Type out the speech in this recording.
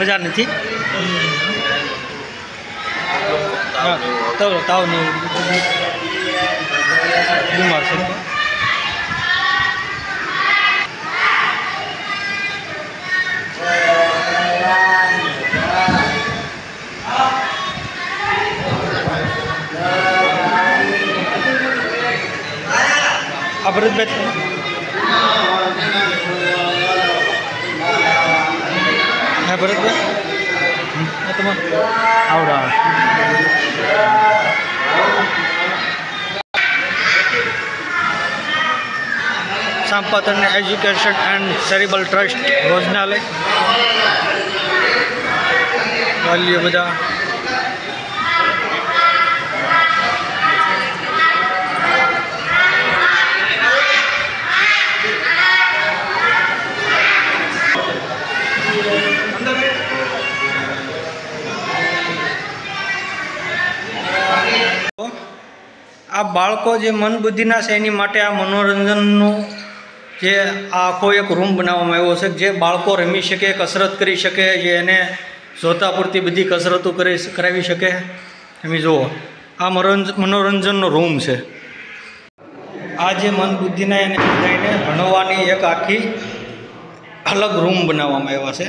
Macam ni. Tahu ni. Rumah sini. Apa itu bet? Apa itu bet? Atau mana? Aura. Sampatan Education and Cerebral Trust योजना ले वाली बजा આ બાળકો જે મન બુદ્ધિના શેની માટે આ મનોરંજનનું જે આખો એક રૂમ બનાવવામાં આવ્યો છે જે બાળકો રમી શકે કસરત કરી શકે જે એને જોતા પૂરતી બધી કસરતો કરાવી શકે તમે જુઓ આ મનોરંજનનો રૂમ છે આ જે મન બુદ્ધિના એને બધાને ભણવાની એક આખી અલગ રૂમ બનાવવામાં આવ્યા છે